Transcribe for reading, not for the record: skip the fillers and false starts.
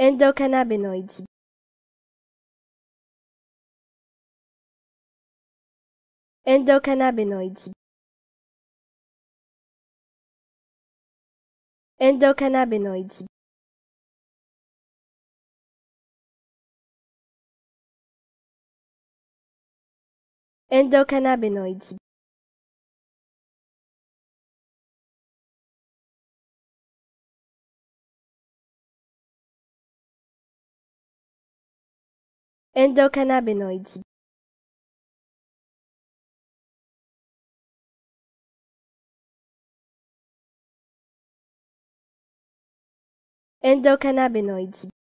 Endocannabinoids. Endocannabinoids. Endocannabinoids. Endocannabinoids. Endocannabinoids. Endocannabinoids.